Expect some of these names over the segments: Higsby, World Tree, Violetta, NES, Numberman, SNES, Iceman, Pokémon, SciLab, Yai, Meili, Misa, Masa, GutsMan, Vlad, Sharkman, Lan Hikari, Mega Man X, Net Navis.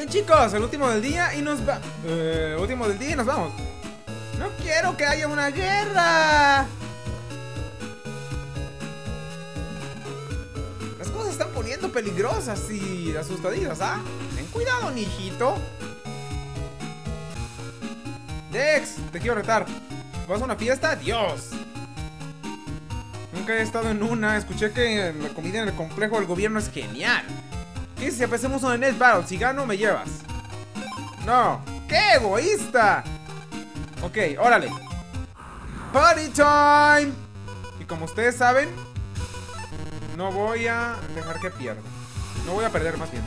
bien, chicos, el último del día y nos va... último del día y nos vamos. No quiero que haya una guerra. Las cosas se están poniendo peligrosas y asustadizas, ¿ah? Ten cuidado, hijito. Dex, te quiero retar. ¿Vas a una fiesta? ¡Dios! Nunca he estado en una. Escuché que la comida en el complejo del gobierno es genial. ¿Qué si empecemos una Net Battle? Si gano, me llevas. ¡No! ¡Qué egoísta! Ok, órale. ¡Party time! Y como ustedes saben, no voy a dejar que pierda. No voy a perder, más bien.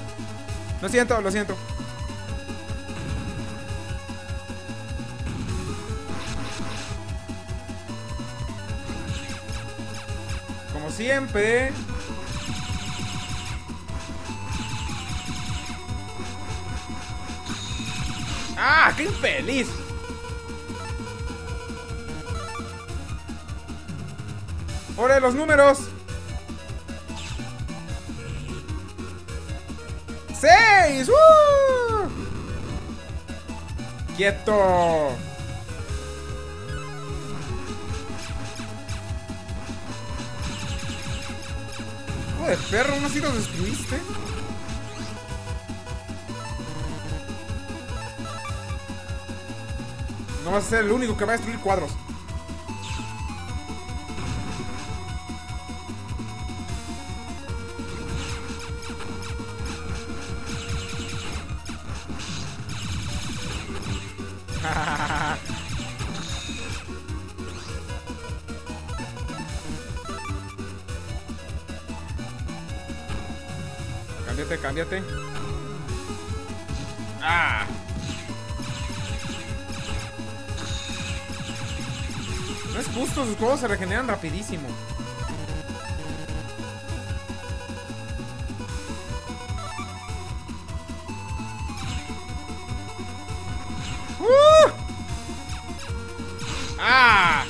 Lo siento, lo siento. Siempre. ¡Ah! ¡Qué infeliz! ¡Hora de los números! ¡6! ¡Uh! ¡Quieto! De perro, ¿no? Si los destruiste. No vas a ser el único que va a destruir cuadros. Cámbiate. ¡Ah! No es justo, sus juegos se regeneran rapidísimo. ¡Ah!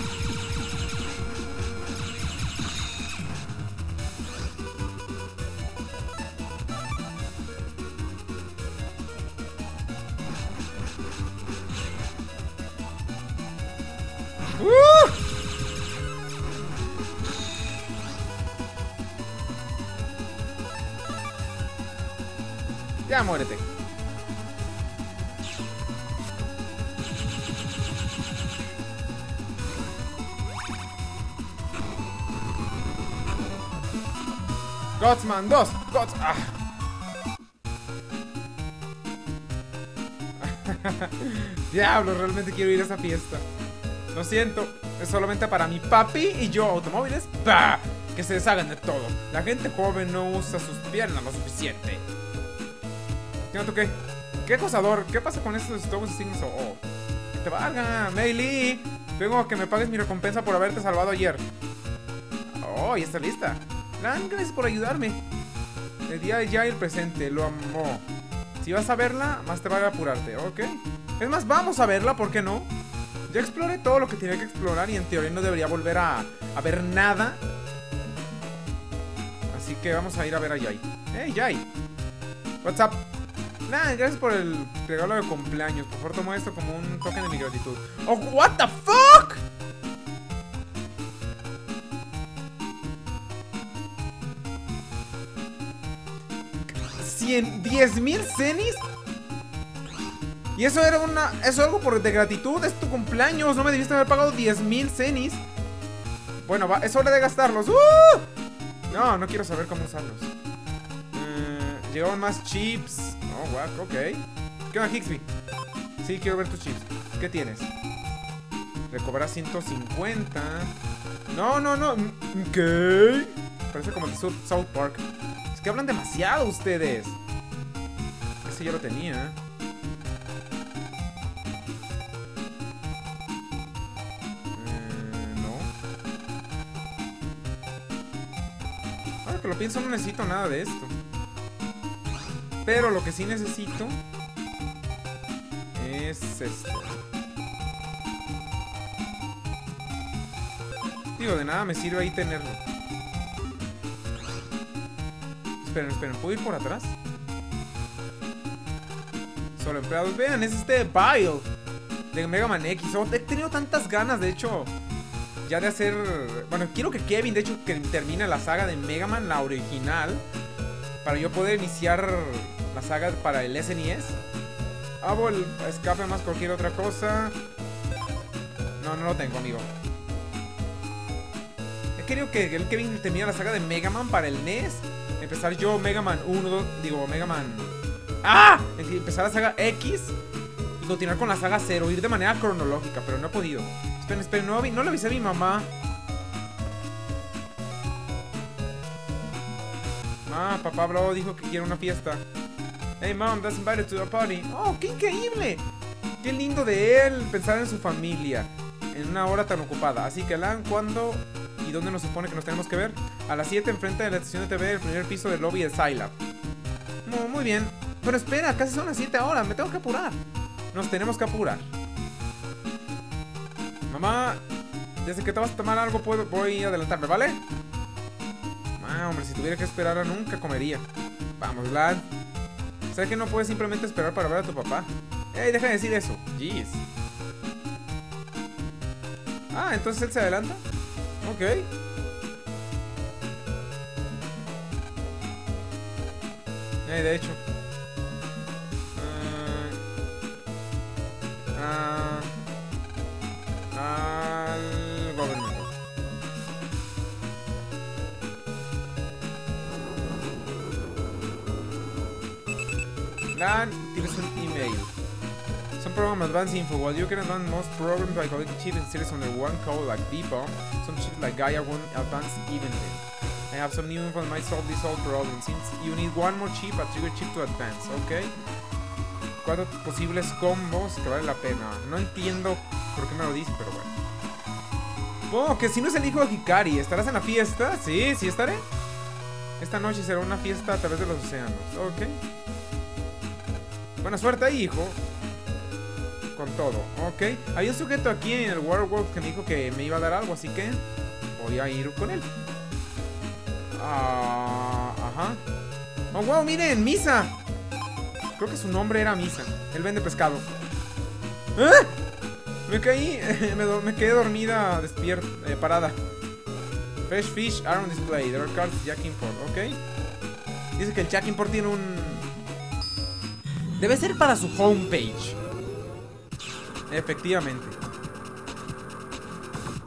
Ya, muérete. GutsMan 2. Guts... Ah. Diablo, realmente quiero ir a esa fiesta. Lo siento, es solamente para mi papi y yo. Automóviles, ¡bah! Que se deshagan de todo. La gente joven no usa sus piernas lo suficiente. ¿Qué? ¿Qué acosador? ¿Qué pasa con estos tubos y signos? Oh, que te valga, Meili. Vengo a que me pagues mi recompensa por haberte salvado ayer. Oh, ya está lista. Lan, gracias por ayudarme. El día de Yai, el presente, lo amó. Si vas a verla, más te vale apurarte, ok. Es más, vamos a verla, ¿por qué no? Ya exploré todo lo que tenía que explorar y en teoría no debería volver a ver nada. Así que vamos a ir a ver a Yai. Hey, Yai. What's up? Nah, gracias por el regalo de cumpleaños. Por favor, toma esto como un token de mi gratitud. ¡Oh, what the fuck! ¿10.000 cenis? Y eso era una... Eso algo por de gratitud. Es tu cumpleaños. No me debiste haber pagado 10.000 cenis. Bueno, va, es hora de gastarlos. No, no quiero saber cómo usarlos. Llegaban más chips. Oh, wow, ok. ¿Qué onda, Higsby? Sí, quiero ver tus chips. ¿Qué tienes? Recobrar 150. No, no, no. ¿Qué? Parece como el South Park. Es que hablan demasiado ustedes. Ese ya lo tenía. No. Ahora que lo pienso, no necesito nada de esto. Pero lo que sí necesito es esto. Digo, de nada me sirve ahí tenerlo. Esperen, esperen, ¿puedo ir por atrás? Sobreempleados. Vean, es este Bile de Mega Man X. He tenido tantas ganas, de hecho, ya de hacer... Bueno, quiero que Kevin, de hecho, que termine la saga de Mega Man, la original, para yo poder iniciar la saga para el SNES. Hago el escape más cualquier otra cosa. No, no lo tengo, amigo. Creo que el Kevin termina la saga de Mega Man para el NES. Empezar yo Mega Man 1, 2, digo Mega Man... ¡Ah! Empezar la saga X y continuar con la saga 0, ir de manera cronológica, pero no he podido. Esperen, esperen, no le avisé a mi mamá. Ah, papá habló, dijo que quiere una fiesta. Hey mom, that's invited to the party. Oh, qué increíble. Qué lindo de él pensar en su familia en una hora tan ocupada. Así que Lan, ¿cuándo y dónde nos supone que nos tenemos que ver? A las 7 enfrente de la estación de TV, el primer piso del lobby de SciLab. Muy bien. Pero espera, casi son las 7 ahora, me tengo que apurar. Nos tenemos que apurar. Mamá, desde que te vas a tomar algo voy a adelantarme, ¿vale? Ah, hombre, si tuviera que esperar a nunca comería. Vamos, Vlad. ¿Sabes que no puedes simplemente esperar para ver a tu papá? ¡Ey, deja de decir eso! ¡Jeez! Ah, entonces él se adelanta. Ok. De hecho. Al gobernador. Lan, tienes un email. Some program advanced info. While you can advance most programs by collecting chips and series under one code like Depot, some chips like Gaia won't advance evenly. I have some new info that might solve this old problem. Since you need one more chip, a trigger chip to advance, okay? Cuatro posibles combos que vale la pena. No entiendo por qué me lo dice, pero bueno. Oh, que si no es el hijo de Hikari, ¿estarás en la fiesta? Sí, sí estaré. Esta noche será una fiesta a través de los océanos. Ok. Buena suerte ahí, hijo. Con todo, ok. Hay un sujeto aquí en el World que me dijo que me iba a dar algo, así que voy a ir con él. Ajá. Oh, wow, miren, Misa. Creo que su nombre era Misa. Él vende pescado. ¡Ah! Me caí, me quedé dormida, despierta, parada. Fresh fish are on display. There are cards Jack Import, ok. Dice que el Jack Import tiene un... Debe ser para su homepage. Efectivamente.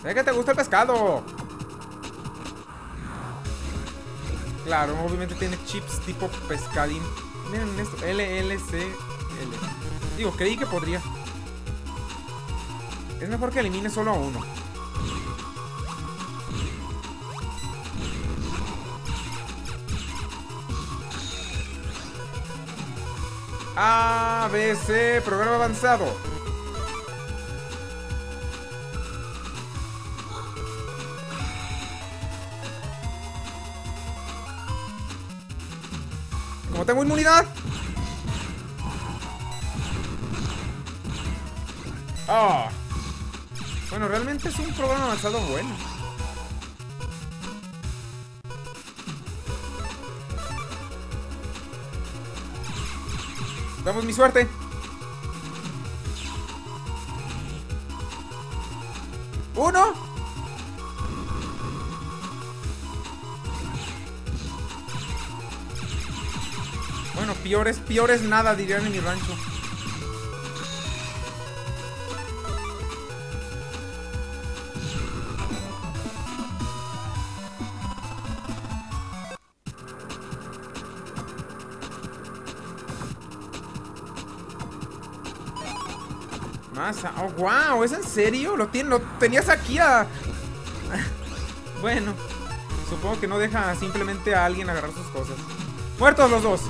¿Sabes que te gusta el pescado? Claro, obviamente tiene chips tipo pescadín. Miren esto, LLCL. Digo, creí que podría. Es mejor que elimine solo a uno. ABC, programa avanzado. Como tengo inmunidad. Ah. Oh. Bueno, realmente es un programa avanzado bueno. Damos mi suerte. Uno. Bueno, peores nada, dirían en mi rancho. Masa, oh wow, ¿es en serio? Lo tenías aquí a... Bueno, supongo que no deja simplemente a alguien agarrar sus cosas. ¡Muertos los dos!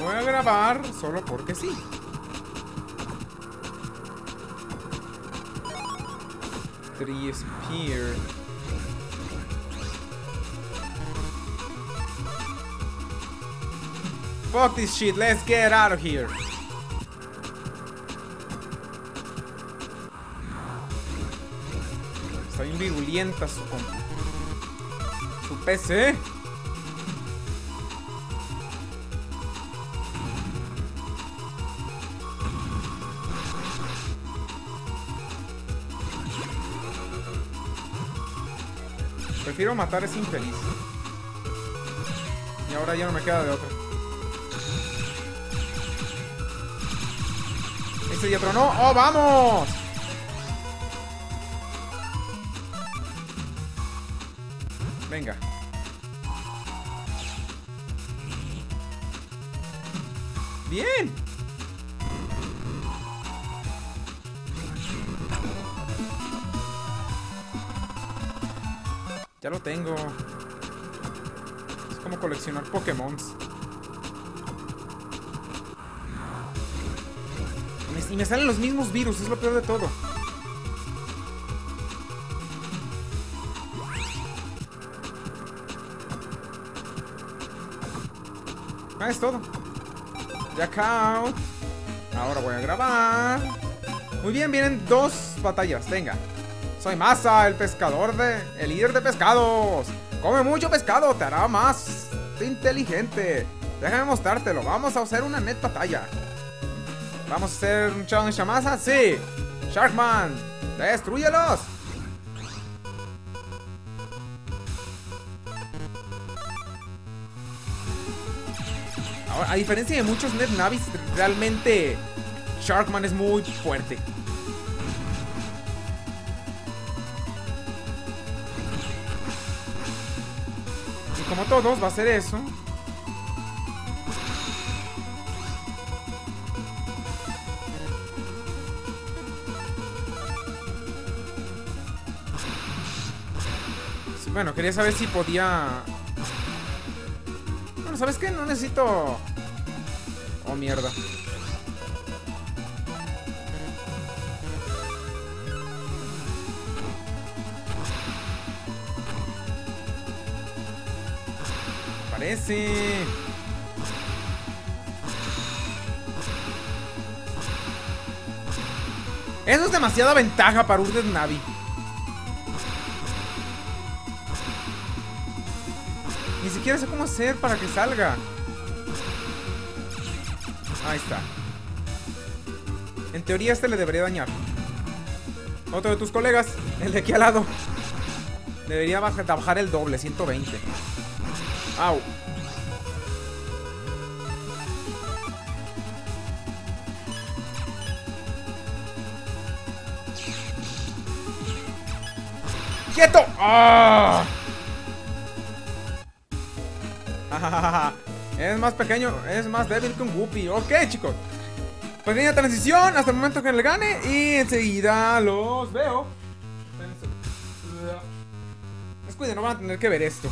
Voy a grabar solo porque sí. poderia espir. Fuck this shit, let's get out of here. Está bien virulenta su compa. Su PC. Prefiero matar a ese infeliz. Y ahora ya no me queda de otra. Este ya tronó. ¡Oh, vamos! Venga. ¡Bien! Ya lo tengo. Es como coleccionar Pokémon. Y me salen los mismos virus, es lo peor de todo. Ah, es todo. Jackout. Ahora voy a grabar. Muy bien, vienen 2 batallas. Venga. Soy Masa, el pescador de... El líder de pescados. Come mucho pescado, te hará más inteligente. Déjame mostrártelo. Vamos a hacer una net batalla. ¿Vamos a hacer un challenge a Masa? ¡Sí! ¡Sharkman! ¡Destrúyelos! Ahora, a diferencia de muchos Net Navis, realmente Sharkman es muy fuerte. Y como todos, va a ser eso. Bueno, quería saber si podía... Bueno, ¿sabes qué? No necesito... Oh, mierda. Parece... Eso es demasiada ventaja para Urdes Navi. Ni siquiera sé cómo hacer para que salga. Ahí está. En teoría este le debería dañar. Otro de tus colegas, el de aquí al lado, debería bajar el doble, 120. Au. ¡Quieto! ¡Ah! Es más pequeño, es más débil que un Guppy. Ok, chicos. Pequeña transición hasta el momento que le gane. Y enseguida los veo. Descuiden, no van a tener que ver esto.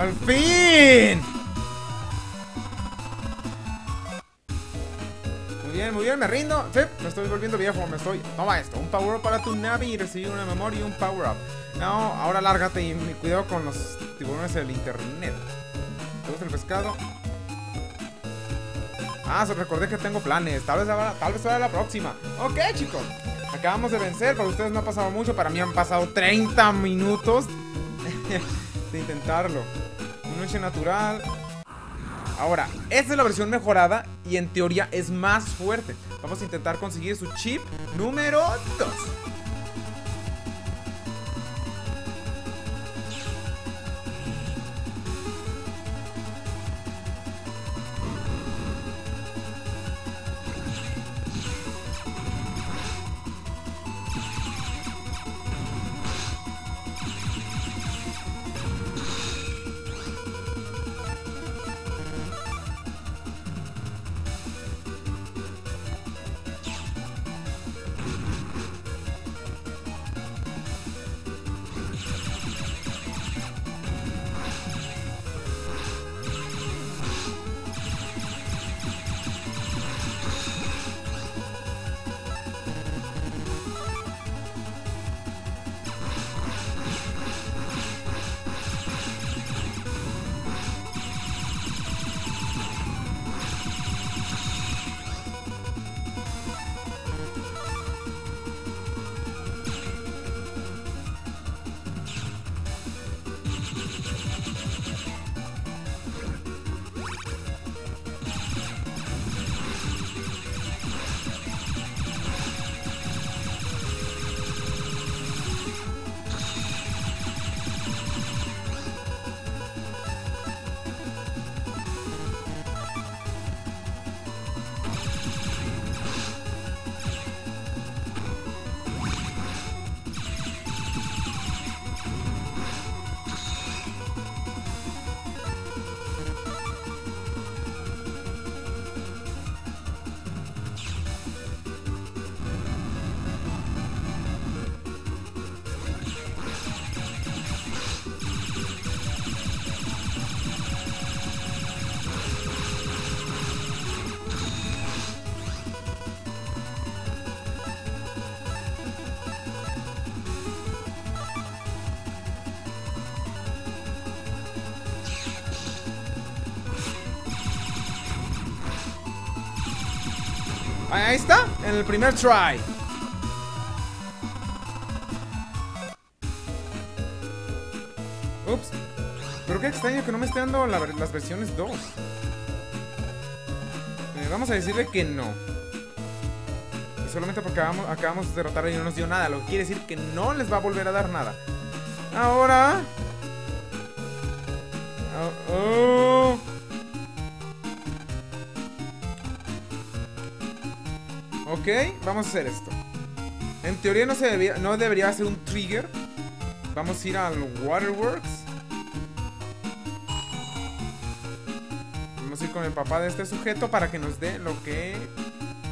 Al fin. Muy bien, me rindo. Sí, me estoy volviendo viejo, me estoy... Toma esto, un power-up para tu nave y recibir una memoria y un power-up. No, ahora lárgate y cuidado con los tiburones del internet. ¿Te gusta el pescado? Ah, recordé que tengo planes. Tal vez ahora la próxima. Ok, chicos. Acabamos de vencer. Para ustedes no ha pasado mucho. Para mí han pasado 30 minutos de intentarlo. Noche natural. Ahora, esta es la versión mejorada y en teoría es más fuerte. Vamos a intentar conseguir su chip número 2. Ahí está, en el primer try. Ups. Pero qué extraño que no me esté dando las versiones 2. Vamos a decirle que no. Y solamente porque acabamos de derrotar y no nos dio nada. Lo que quiere decir que no les va a volver a dar nada. Ahora... Oh, oh. Ok, vamos a hacer esto. En teoría no debería ser un trigger. Vamos a ir al Waterworks. Vamos a ir con el papá de este sujeto para que nos dé lo que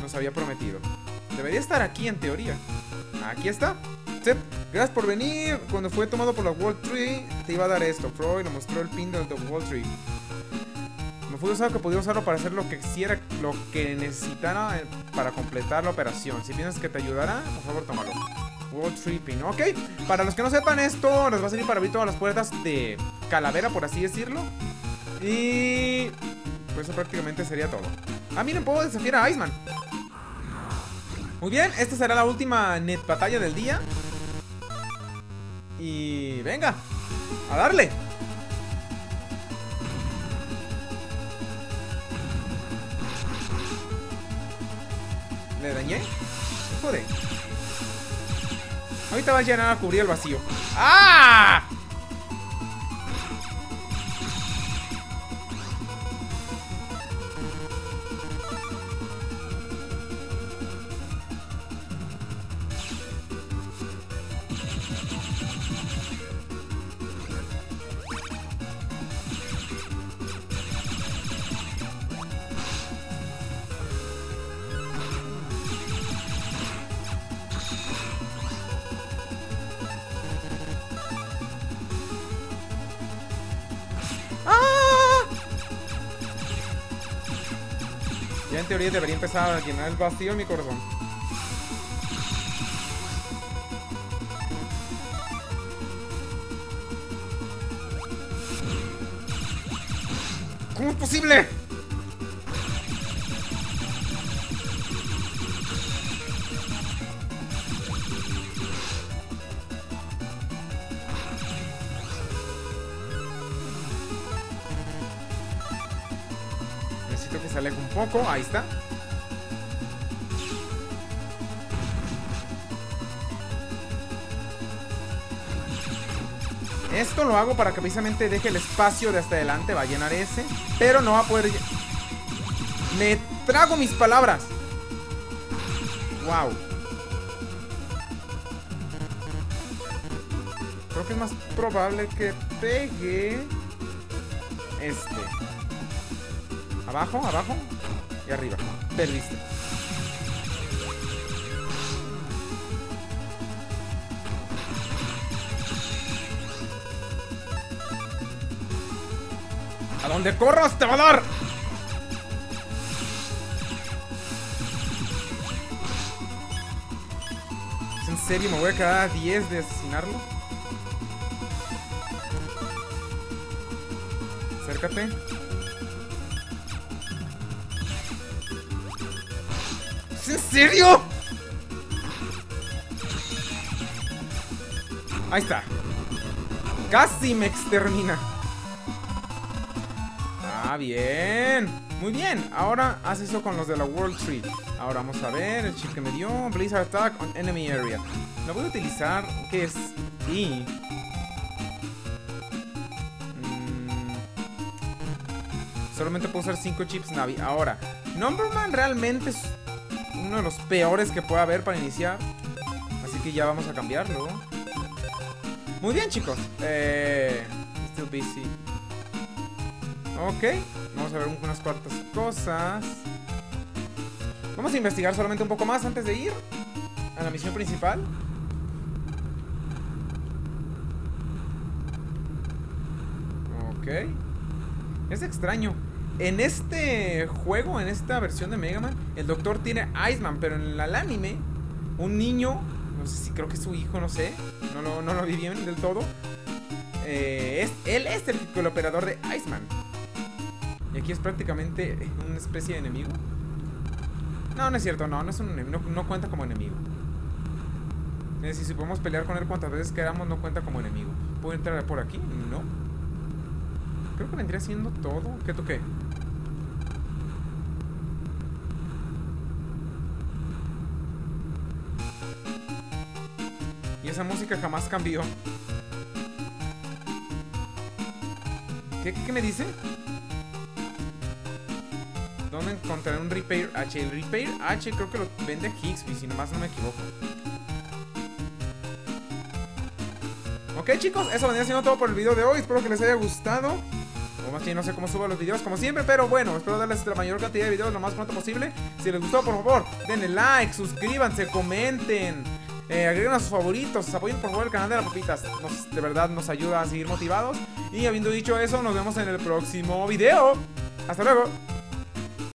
nos había prometido. Debería estar aquí en teoría. Aquí está. Sí. Gracias por venir. Cuando fue tomado por la World Tree, te iba a dar esto. Freud le mostró el pin del The World Tree. Fui usado que pudiera usarlo para hacer lo que quisiera, lo que necesitara para completar la operación. Si piensas que te ayudará, por favor, tómalo. World Tree Pin. Ok, para los que no sepan esto, les va a servir para abrir todas las puertas de calavera, por así decirlo. Y... pues eso prácticamente sería todo. Ah, miren, puedo desafiar a Iceman. Muy bien, esta será la última net batalla del día. Y... venga, a darle. ¿Le dañé? Joder. Ahorita va a llenar a cubrir el vacío. ¡Ah! teoría debería empezar a llenar el vacío en mi corazón. ¿Cómo es posible? Ahí está. Esto lo hago para que precisamente deje el espacio de hasta adelante. Va a llenar ese, pero no va a poder. Me trago mis palabras. Wow. Creo que es más probable que pegue este. Abajo, abajo y arriba. Listo. A donde corras te va a dar. ¿En serio me voy a quedar a 10 de asesinarlo? Acércate. ¿En serio? Ahí está. Casi me extermina. Ah, bien. Muy bien. Ahora haz eso con los de la World Tree. Ahora vamos a ver el chip que me dio. Blizzard Attack on Enemy Area. Lo voy a utilizar. ¿Qué es? Y... solamente puedo usar 5 chips Navi. Ahora, Numberman realmente es uno de los peores que pueda haber para iniciar. Así que ya vamos a cambiarlo. Muy bien, chicos. Still busy. Ok. Vamos a ver unas cuantas cosas. Vamos a investigar solamente un poco más antes de ir a la misión principal. Ok. Es extraño. En este juego, en esta versión de Mega Man, el doctor tiene Iceman, pero en el anime, un niño, no sé si creo que es su hijo, no sé, no lo vi bien del todo. Él es el cooperador de Iceman. Y aquí es prácticamente una especie de enemigo. No, no es cierto, no es un enemigo, no cuenta como enemigo. Es decir, si podemos pelear con él cuantas veces queramos, no cuenta como enemigo. ¿Puedo entrar por aquí? No. Creo que vendría siendo todo. ¿Qué toqué? Y esa música jamás cambió. ¿Qué me dice? ¿Dónde encontraré un Repair H? El Repair H creo que lo vende Higsby, si nomás no me equivoco. Ok, chicos, eso vendría siendo todo por el video de hoy. Espero que les haya gustado. O más bien, no sé cómo subo los videos, como siempre. Pero bueno, espero darles la mayor cantidad de videos lo más pronto posible. Si les gustó, por favor, denle like, suscríbanse, comenten. Agreguen a sus favoritos, apoyen por favor el canal de las papitas, de verdad nos ayuda a seguir motivados. Y habiendo dicho eso, nos vemos en el próximo video. Hasta luego.